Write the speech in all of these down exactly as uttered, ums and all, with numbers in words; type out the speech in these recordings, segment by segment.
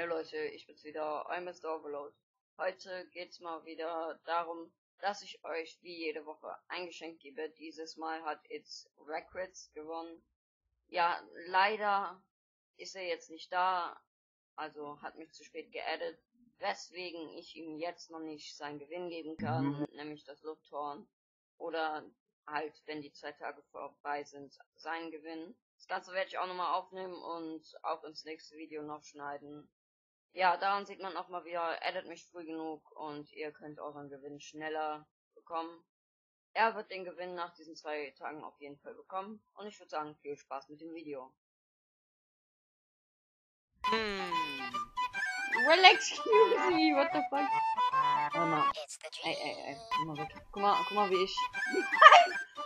Hey Leute, ich bin's wieder, euer Mister Overload. Heute geht's mal wieder darum, dass ich euch wie jede Woche ein Geschenk gebe. Dieses Mal hat It's Records gewonnen. Ja, leider ist er jetzt nicht da, also hat mich zu spät geaddet, weswegen ich ihm jetzt noch nicht seinen Gewinn geben kann, nämlich das Lufthorn. Oder halt, wenn die zwei Tage vorbei sind, seinen Gewinn. Das Ganze werde ich auch nochmal aufnehmen und auch ins nächste Video noch schneiden. Ja, daran sieht man auch mal wieder, addet mich früh genug und ihr könnt euren Gewinn schneller bekommen. Er wird den Gewinn nach diesen zwei Tagen auf jeden Fall bekommen und ich würde sagen, viel Spaß mit dem Video. Well, excuse me, what the fuck? Oh man. Ey, ey, ey, guck mal weg. Guck mal, guck mal wie ich.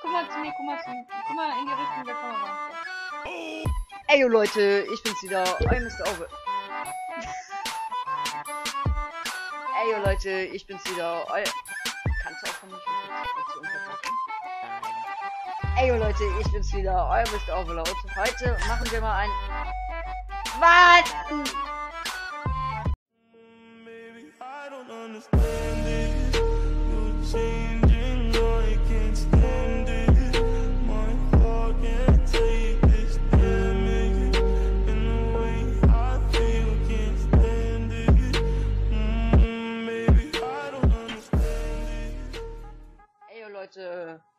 Guck mal zu mir, guck mal zu mir. Guck mal in die Richtung der Kamera. Ey, yo Leute, ich bin's wieder, euer Mister Over... Ey, yo Leute, ich bin's wieder, euer... Kannst du auch von mir zu unterbrechen? Ey, yo Leute, ich bin's wieder, euer Mister Overload. Heute machen wir mal ein... Was?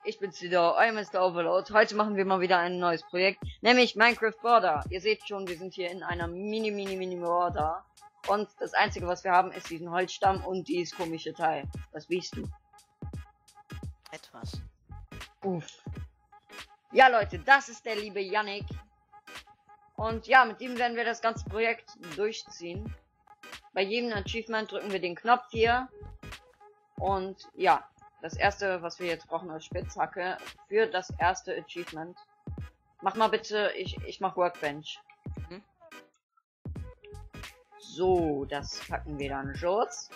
Ich bin's wieder, euer Mister Overload. Heute machen wir mal wieder ein neues Projekt, nämlich Minecraft Border. Ihr seht schon, wir sind hier in einer mini, mini, mini Border. Und das einzige, was wir haben, ist diesen Holzstamm und dieses komische Teil. Was wiegst du? Etwas. Uff. Ja, Leute, das ist der liebe Yannick. Und ja, mit ihm werden wir das ganze Projekt durchziehen. Bei jedem Achievement drücken wir den Knopf hier. Und ja. Das erste, was wir jetzt brauchen als Spitzhacke, für das erste Achievement. Mach mal bitte, ich, ich mach Workbench. Mhm. So, das packen wir dann Schutz.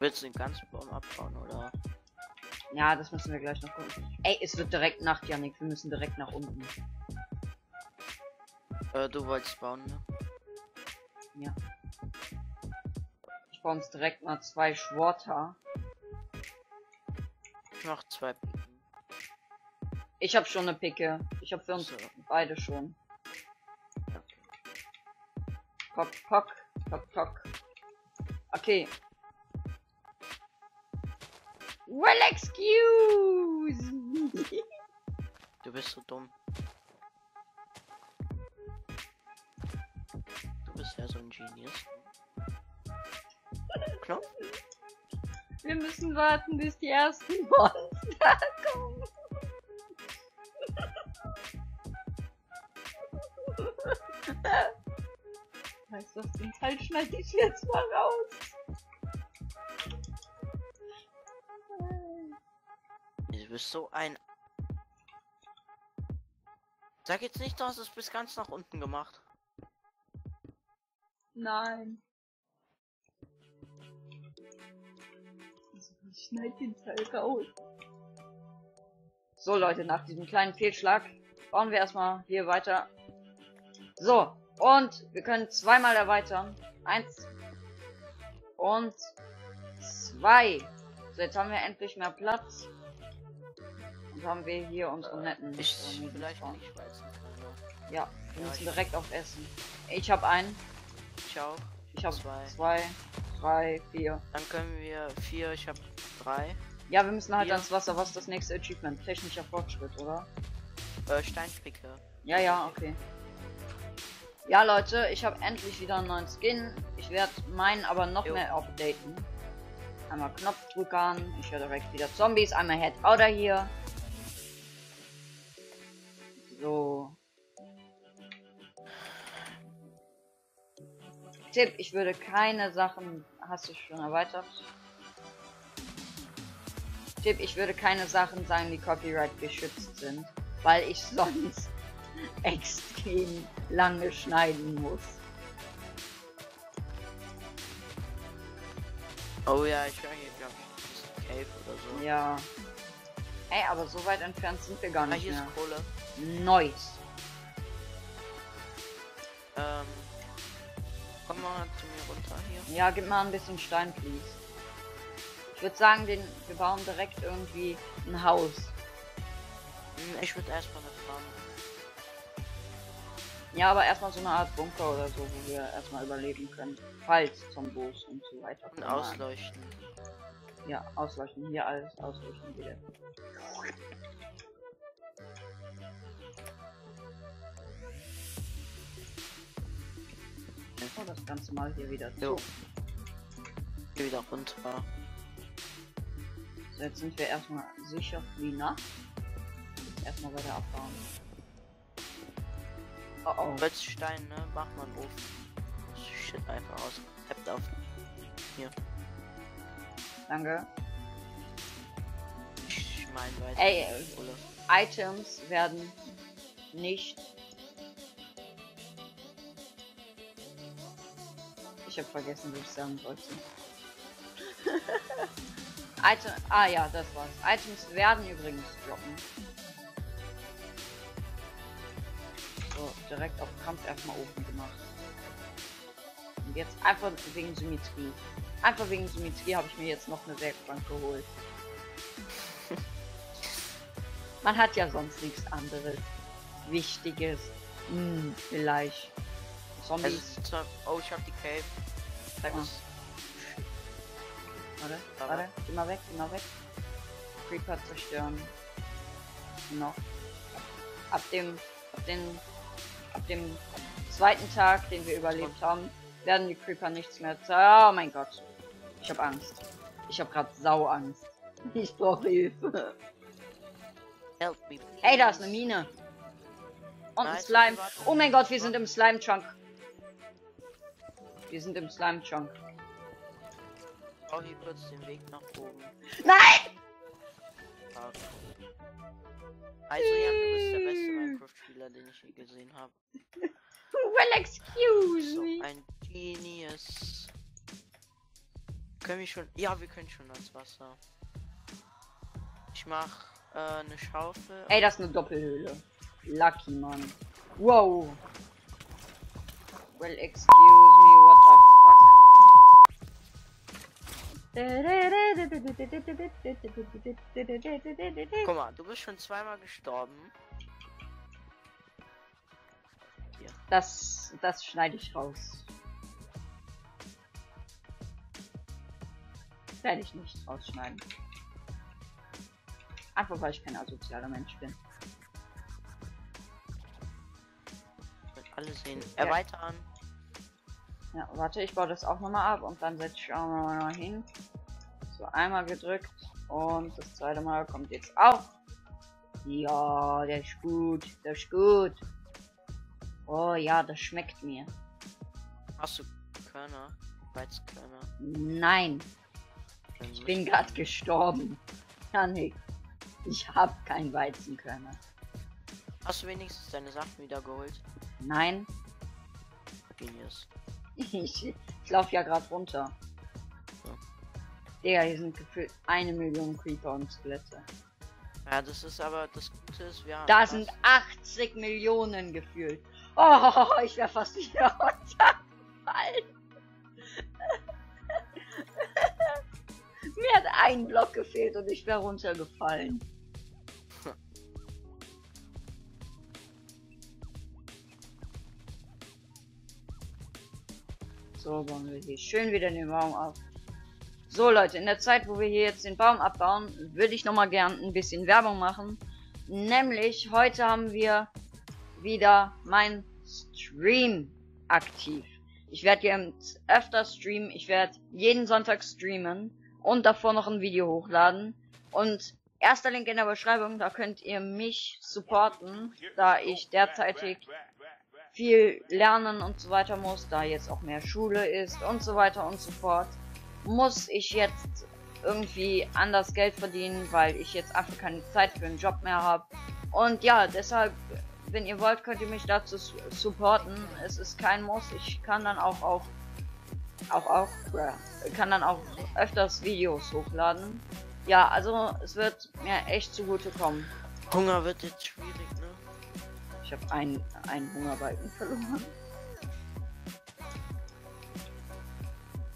Willst du den ganzen Baum abbauen, oder? Ja, das müssen wir gleich noch gucken. Ey, es wird direkt Nacht, Yannick. Wir müssen direkt nach unten. Äh, du wolltest bauen, ne? Ja. Ich baue uns direkt mal zwei Schwerter. Noch zwei Picken. Ich habe schon eine Picke. Ich habe für uns so. Beide schon. Okay. Pock, pock, pock, pock. Okay. Well, excuse me. Du bist so dumm. Du bist ja so ein Genius. Wir müssen warten, bis die ersten Monster kommen. Weißt du was, den Teil schneide ich jetzt mal raus. Du bist so ein... Sag jetzt nicht, du hast es bis ganz nach unten gemacht. Nein. Schneid den Teil raus. So Leute, nach diesem kleinen Fehlschlag bauen wir erstmal hier weiter. So, und wir können zweimal erweitern. Eins und zwei. So, jetzt haben wir endlich mehr Platz. Und haben wir hier unsere äh, netten. Ich vielleicht auch nicht weiß. Ja, wir ja, müssen direkt auf Essen. Ich habe einen. Ich auch. Ich habe zwei. zwei. Drei, vier. Dann können wir vier, ich habe drei. Ja, wir müssen halt vier. Ans Wasser. Was ist das nächste Achievement? Technischer Fortschritt, oder? Äh, Steinpicke. Ja, ja, okay. Ja, Leute, ich habe endlich wieder einen neuen Skin. Ich werde meinen aber noch jo. mehr updaten. Einmal Knopfdrückern. Ich höre direkt wieder Zombies. Einmal Head Outer hier. So. Tipp, ich würde keine Sachen... Hast du schon erweitert? Tipp, ich würde keine Sachen sagen, die Copyright geschützt sind, weil ich sonst extrem lange schneiden muss. Oh ja, ich höre hier glaube ich Cave oder so. Ja. Ey, aber so weit entfernt sind wir gar nicht. Hier mehr. Ist Kohle. Nice. Äh, Komm mal zu mir runter hier. Ja, gib mal ein bisschen Stein, please. Ich würde sagen, den, wir bauen direkt irgendwie ein Haus. Ich würde erstmal eine Farm. Ja, aber erstmal so eine Art Bunker oder so, wo wir erstmal überleben können. Falls Zombos und so weiter. Und ausleuchten. Ja, ausleuchten. Hier alles ausleuchten wieder. Oh, das Ganze mal hier wieder zu. So. Hier wieder runter. So, jetzt sind wir erstmal sicher wie Nacht. Erstmal weiter abbauen. Oh oh. Holzstein, ne? Mach mal einen Ofen. Das shit einfach aus. Tappt auf. Hier. Danke. Ich mein weiter. Ey, äh, Items werden nicht. Ich hab vergessen, was ich sagen wollte. Item, ah ja, das war's. Items werden übrigens droppen. So, direkt auf Kampf erstmal oben gemacht. Und jetzt einfach wegen Symmetrie. Einfach wegen Symmetrie habe ich mir jetzt noch eine Werkbank geholt. Man hat ja sonst nichts anderes Wichtiges. Hm, vielleicht. Zombies. Oh, ich hab die Cave. Zeig mal. Warte, warte. Geh mal weg, geh mal weg. Creeper zerstören. Noch. Ab dem, ab dem, ab dem zweiten Tag, den wir überlebt haben, werden die Creeper nichts mehr. Oh mein Gott. Ich hab Angst. Ich hab grad sau Angst. Ich brauche Hilfe. Help me. Hey, da ist eine Mine. Und ein Slime. Oh mein Gott, wir sind im Slime-Trunk. Wir sind im Slime-Chunk. Oh, hier kurz den Weg nach oben. Nein! Also, Jan, du bist der beste Minecraft-Spieler, den ich je gesehen habe. Well, excuse so, me. Ein Genius. Können wir schon... Ja, wir können schon ans Wasser. Ich mach äh, eine Schaufel. Ey, das ist eine Doppelhöhle. Lucky, Mann. Wow. Well, excuse me, what the fuck? Guck mal, du bist schon zweimal gestorben. Hier. Das, das schneide ich raus. Werde ich nicht rausschneiden. Einfach weil ich kein asozialer Mensch bin. Alle sehen. Ja. Erweitern. Ja, warte, ich baue das auch nochmal ab und dann setze ich auch nochmal hin. So, einmal gedrückt und das zweite Mal kommt jetzt auch. Ja, der ist gut, der ist gut. Oh ja, das schmeckt mir. Hast du Körner? Weizkörner? Nein. Ich bin gerade gestorben. Janik, ich habe kein Weizenkörner. Hast du wenigstens deine Sachen wieder geholt? Nein. Genius. Ich, ich laufe ja gerade runter. Ja. Digga, hier sind gefühlt eine Million Creeper und Skelette. Ja, das ist aber das Gute ist, wir haben. Da sind achtzig Millionen gefühlt. Oh, ich wäre fast wieder runtergefallen. Mir hat ein Block gefehlt und ich wäre runtergefallen. So, bauen wir hier schön wieder den Baum ab. So Leute, in der Zeit, wo wir hier jetzt den Baum abbauen, würde ich nochmal gern ein bisschen Werbung machen. Nämlich, heute haben wir wieder meinen Stream aktiv. Ich werde jetzt öfter streamen, ich werde jeden Sonntag streamen und davor noch ein Video hochladen. Und erster Link in der Beschreibung, da könnt ihr mich supporten, da ich derzeitig viel lernen und so weiter muss, da jetzt auch mehr Schule ist und so weiter und so fort, muss ich jetzt irgendwie anders Geld verdienen, weil ich jetzt einfach keine Zeit für einen Job mehr habe. Und ja, deshalb, wenn ihr wollt, könnt ihr mich dazu supporten. Es ist kein Muss. Ich kann dann auch auch auch auch kann dann auch öfters Videos hochladen. Ja, also es wird mir echt zugute kommen. Hunger wird jetzt schwierig, ne? Ich habe einen, einen Hungerbalken verloren.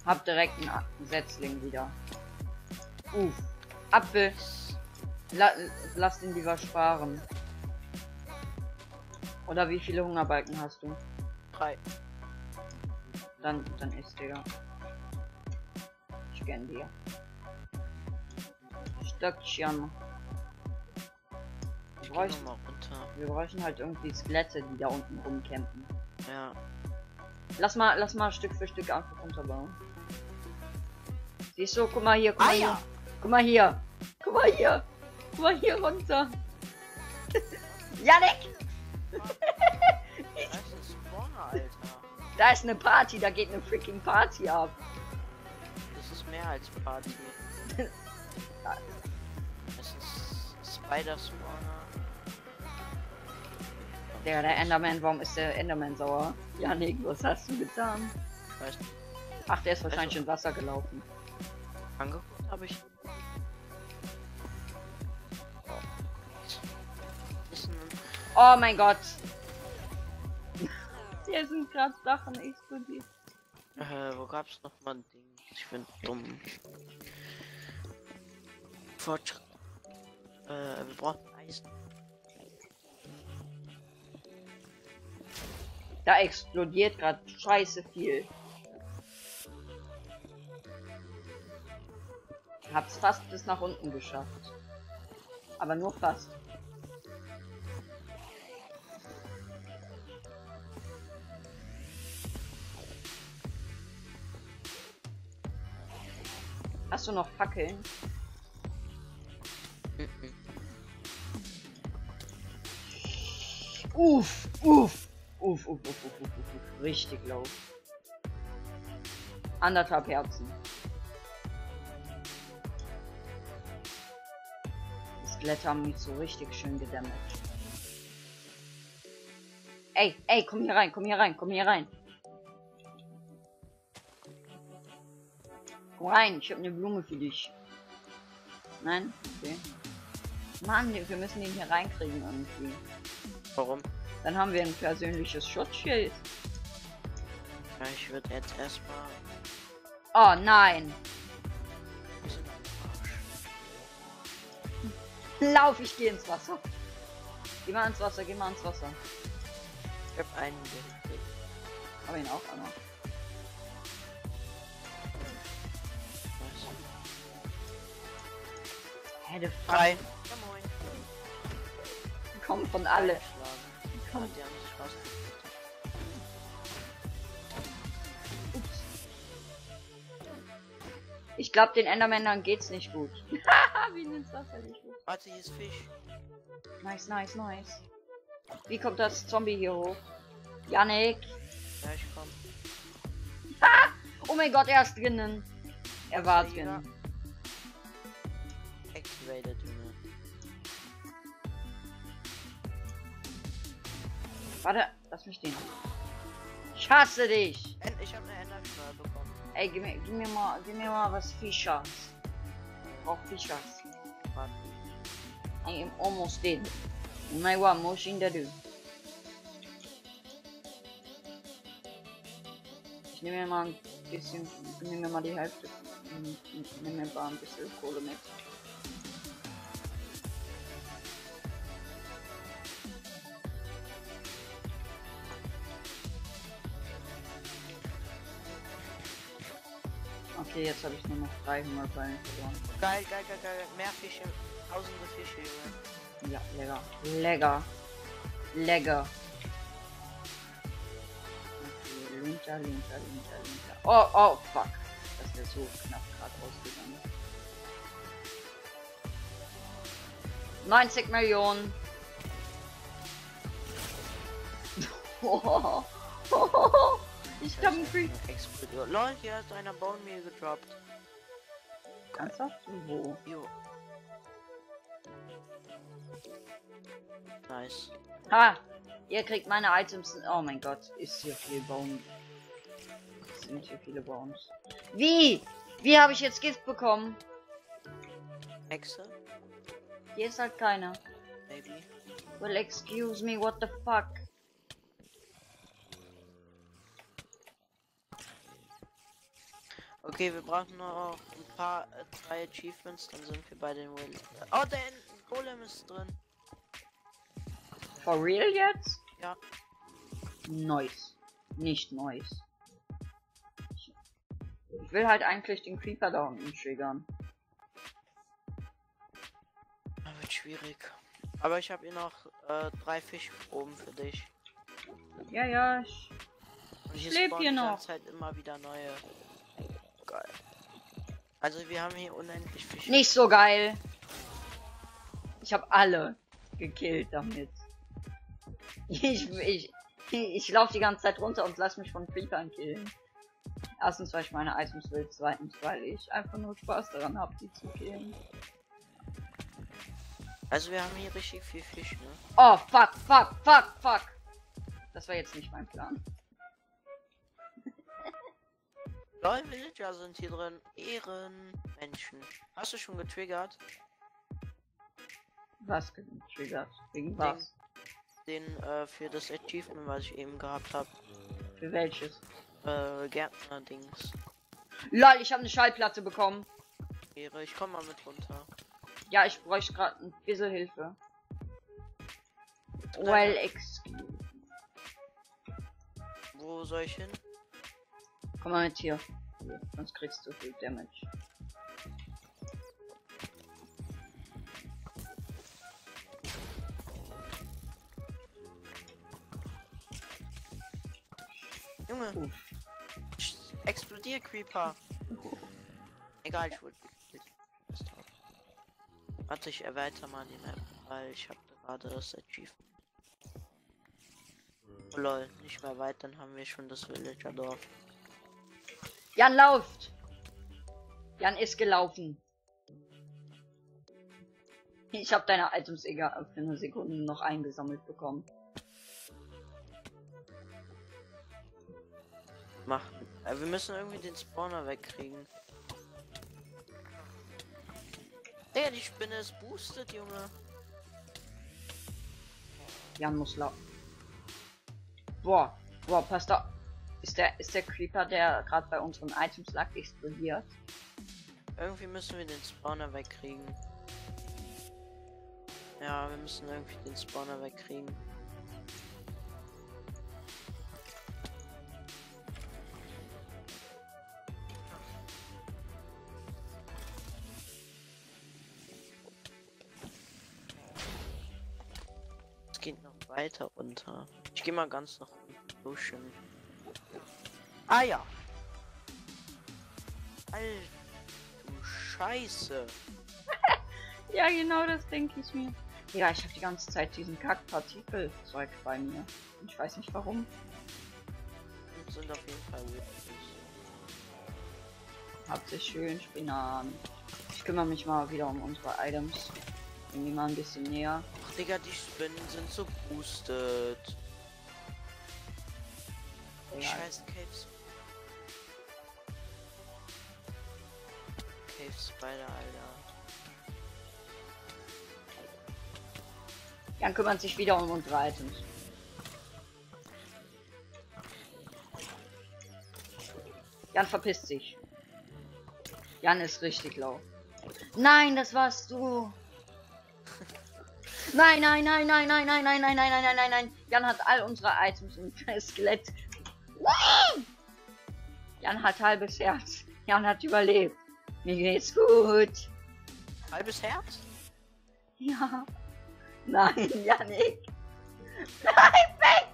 Hab direkt einen Setzling wieder. Uff. Apfel. La lass ihn lieber sparen. Oder wie viele Hungerbalken hast du? Drei. Dann, dann isst, Digga. Ich gönn dir. Stöckchen. Wir bräuchten, mal runter. wir bräuchten halt irgendwie Skelette, die da unten rumcampen. Ja. Lass mal, lass mal Stück für Stück einfach runterbauen. Siehst du, guck mal hier, guck mal hier. Guck mal hier. Guck mal hier. Guck mal hier runter. Yannick! Da ist ein Spawner, Alter. Da ist eine Party, da geht eine freaking Party ab. Das ist mehr als Party. Das ist Spider-Spawner. Der, der Enderman, warum ist der Enderman sauer? Janik, was hast du getan? Weißt du? Ach, der ist wahrscheinlich in Wasser gelaufen. Angeguckt habe ich. Oh mein Gott! Hier sind gerade Sachen explodiert. Äh, wo gab's noch mal ein Ding? Ich bin dumm. Fortschritt. Äh, wir brauchen Eisen. Da explodiert gerade scheiße viel. Hab's fast bis nach unten geschafft. Aber nur fast. Hast du noch Fackeln? Uff, uff. Uff, uff, uff, uff, uff, uff, richtig laut. Anderthalb Herzen. Die Skelette haben mich so richtig schön gedämmert. Ey, ey, komm hier rein, komm hier rein, komm hier rein. Komm rein, ich hab eine Blume für dich. Nein? Okay. Mann, wir müssen ihn hier reinkriegen irgendwie. Warum? Dann haben wir ein persönliches Schutzschild. Ja, ich würde jetzt erstmal. Oh nein! Lauf, ich gehe ins Wasser. Geh mal ins Wasser, geh mal ins Wasser. Ich hab einen gekriegt. Hab ihn auch einmal. Hä, der Frei. Ja, moin. Komm von alle. Die haben sich rausgekriegt. Ups. Ich glaube, den Endermännern geht's nicht gut. Wie nimmt's Wasser nicht gut? Warte, hier ist Fisch. Nice, nice, nice. Wie kommt das Zombie hier hoch? Yannick! Ja, ich komm. Oh mein Gott, er ist drinnen. Er war drinnen. Activated. Warte, lass mich den. Ich hasse dich! Ich hab eine Enderknall bekommen. Ey, gib mir, gib mir mal, gib mir mal was Fischers. Ich brauch Fischers. Warte. I am almost dead. My one motion da do. Ich nehme mir mal ein bisschen, ich nehme mir mal die Hälfte. Ich nehme mir mal ein bisschen Kohle mit. Okay, jetzt habe ich nur noch drei Hungerballen verloren. Geil, geil, geil, geil. Mehr Fische. Tausende Fische, Junge. Ja, lecker. Lecker. Lecker. Okay, linter, linter, linter, linter. Oh, oh, fuck. Das wäre so knapp gerade rausgegangen. neunzig Millionen. Oh. Ich hab einen Creep. Leute, hier hast du einer Bone Meal gedroppt. Ernsthaft? Wo? Jo. Nice. Ha! Ihr kriegt meine Items. Oh mein Gott, ist hier viel Bone. Sind hier viele Bones. Wie? Wie habe ich jetzt Gift bekommen? Hexe? Hier ist halt keiner. Maybe. Well, excuse me, what the fuck? Okay, wir brauchen noch ein paar äh, drei Achievements, dann sind wir bei den Will. Oh, der Golem ist drin. For real jetzt? Ja. Nice. Nicht nice. Ich will halt eigentlich den Creeper da unten triggern. Das wird schwierig. Aber ich habe hier noch äh, drei Fische oben für dich. Ja, ja, ich, ich lebe hier noch. Halt immer wieder neue. Geil. Also wir haben hier unendlich Fische. Nicht so geil. Ich habe alle gekillt damit. Ich, ich, ich laufe die ganze Zeit runter und lass mich von Creepern killen. Erstens, weil ich meine Items will, zweitens, weil ich einfach nur Spaß daran habe, die zu killen. Also wir haben hier richtig viel Fisch, ne? Oh, fuck, fuck, fuck, fuck. Das war jetzt nicht mein Plan. Neue Villager sind hier drin. Ehrenmenschen. Hast du schon getriggert? Was getriggert? Wegen was? Den, den äh, für das Achievement, was ich eben gehabt habe. Für welches? Äh, Gärtner-Dings. Lol, ich habe eine Schallplatte bekommen. Ehre, ich komme mal mit runter. Ja, ich bräuchte gerade ein bisschen Hilfe. Well, excuse. Wo soll ich hin? Komm mal mit hier. Sonst kriegst du viel Damage. Junge. Uh. Explodier, Creeper. Egal, ich wollte. Warte, ich erweitere mal die Map, weil ich habe gerade das Achievement. Oh lol, nicht mehr weit, dann haben wir schon das Villager Dorf. Jan läuft! Jan ist gelaufen. Ich habe deine Items egal für eine Sekunde noch eingesammelt bekommen. Mach. Äh, wir müssen irgendwie den Spawner wegkriegen. Digga, die Spinne ist boostet, Junge. Jan muss laufen. Boah, boah, passt auf. Ist der, ist der Creeper, der gerade bei unseren Items lag, explodiert? Irgendwie müssen wir den Spawner wegkriegen. Ja, wir müssen irgendwie den Spawner wegkriegen. Es geht noch weiter runter. Ich gehe mal ganz nach unten. Ah ja. Alter, du Scheiße. Ja, genau das denke ich mir. Ja, ich habe die ganze Zeit diesen Kackpartikelzeug bei mir. Und ich weiß nicht warum. Und sind auf jeden Fall witzig. Habt ihr schön, Spinnan. Ich kümmere mich mal wieder um unsere Items. Bring die mal ein bisschen näher. Ach Digga, die Spinnen sind so boostet. Scheiß Caves. Cave Spider, Alter. Jan kümmert sich wieder um unsere Items. Jan verpisst sich. Jan ist richtig low. Nein, das warst du. Nein, nein, nein, nein, nein, nein, nein, nein, nein, nein, nein, nein, nein. Jan hat all unsere Items und Skelett. Jan hat halbes Herz. Jan hat überlebt. Mir geht's gut. Halbes Herz? Ja. Nein, Yannick. Bleib weg!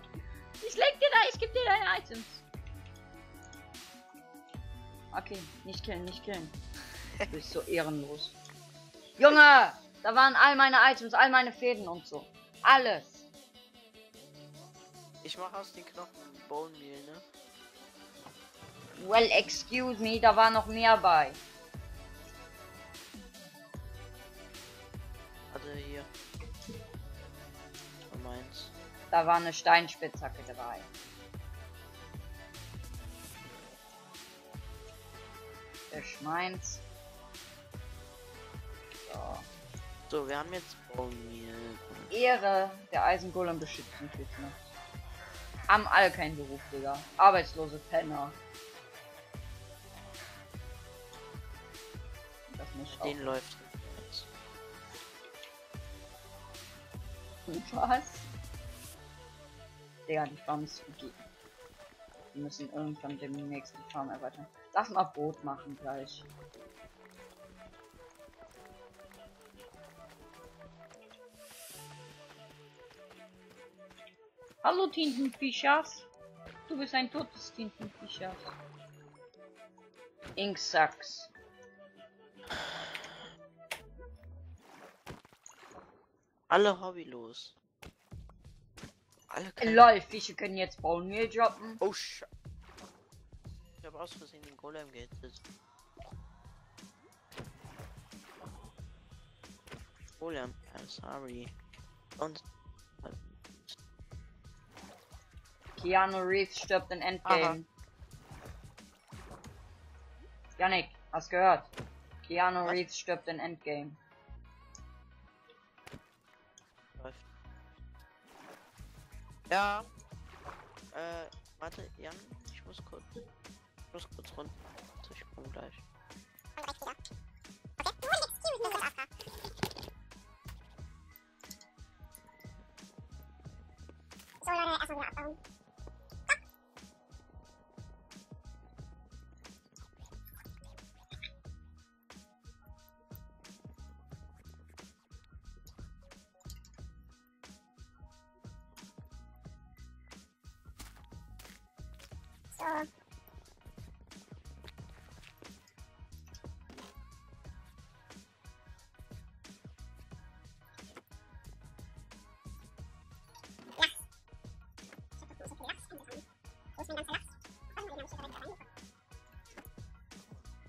Ich leg dir da, ich geb dir deine Items. Okay, nicht killen, nicht killen. Du bist so ehrenlos. Junge, da waren all meine Items, all meine Fäden und so. Alles. Ich mach aus den Knochen Bone Meal, ne? Well, excuse me, da war noch mehr bei. Also hier. Oh, meins. Da war eine Steinspitzhacke dabei. Der Schmeins. So. So, wir haben jetzt Bone Meal. Ehre, der Eisengolem beschützt uns jetzt noch. Haben alle keinen Beruf, Digga. Arbeitslose Penner. nicht. Den läuft jetzt. Was? Digga, die Farm ist vergeben. Wir müssen irgendwann demnächst die Farm erweitern. Lass mal Brot machen gleich. Hallo Tintenfischers. Du bist ein totes Tintenfischers. Ink sucks. Alle hobbylos. Alle können... Lol, Fische können jetzt Bone Meal droppen. Oh sch... Ich hab aus Versehen den Golem gehittet. Golem, I'm sorry. Und... Keanu Reeves stirbt in Endgame. Yannick, hast gehört? Keanu Was? Reeves stirbt in Endgame. Ja. Äh, warte, Jan, ich muss kurz. Ich muss kurz runter. Ich komm gleich. So, Leute, erstmal wieder abbauen.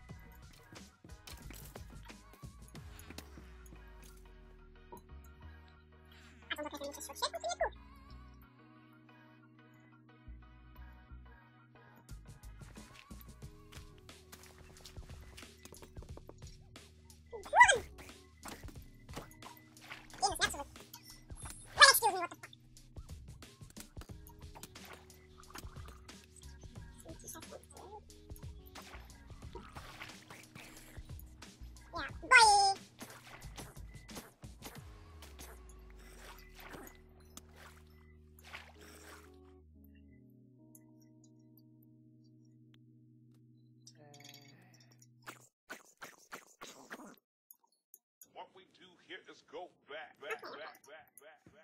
Let's go back, back, back, back, back, back, back,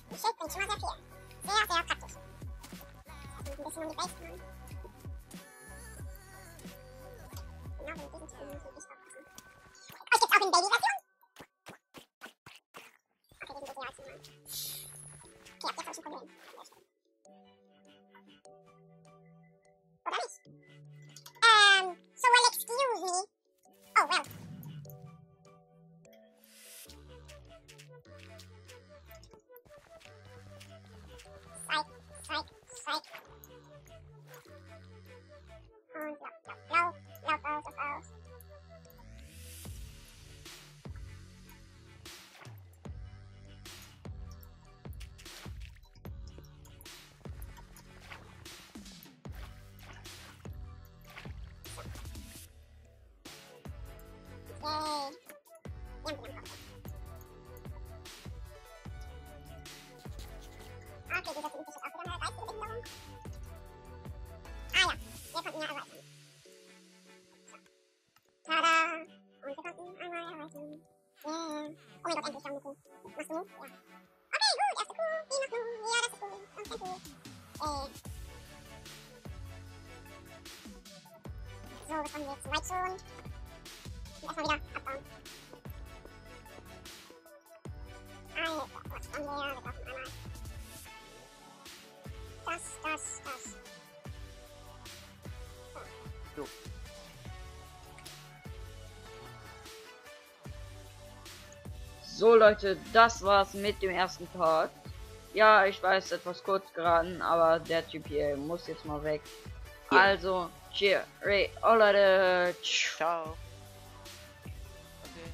Ich bin schon mal sehr viel. Sehr, sehr praktisch. Ein bisschen um die Welt fahren. Genau, wenn wir diesen Teil müssen, ich aufpassen. Oh, es gibt auch eine Baby-Version. Okay, das ist ein bisschen als normal. Okay, habt ihr voll schon Probleme. Oder nicht? Ähm, so well, excuse me. Oh, well. Psych, psych, psych. Ja. Okay, gut, das ist cool. Ja, das ist cool. Und das ist cool. Äh. So, das haben wir jetzt weit schon. Und erstmal wieder abbauen. Alter, was haben wir? Wir brauchen einmal. Das, das, das. So. So. So Leute, das war's mit dem ersten Part. Ja, ich weiß, etwas kurz geraten, aber der Typ hier muss jetzt mal weg. Yeah. Also, cheer, Ray, oh Leute, ciao. Okay.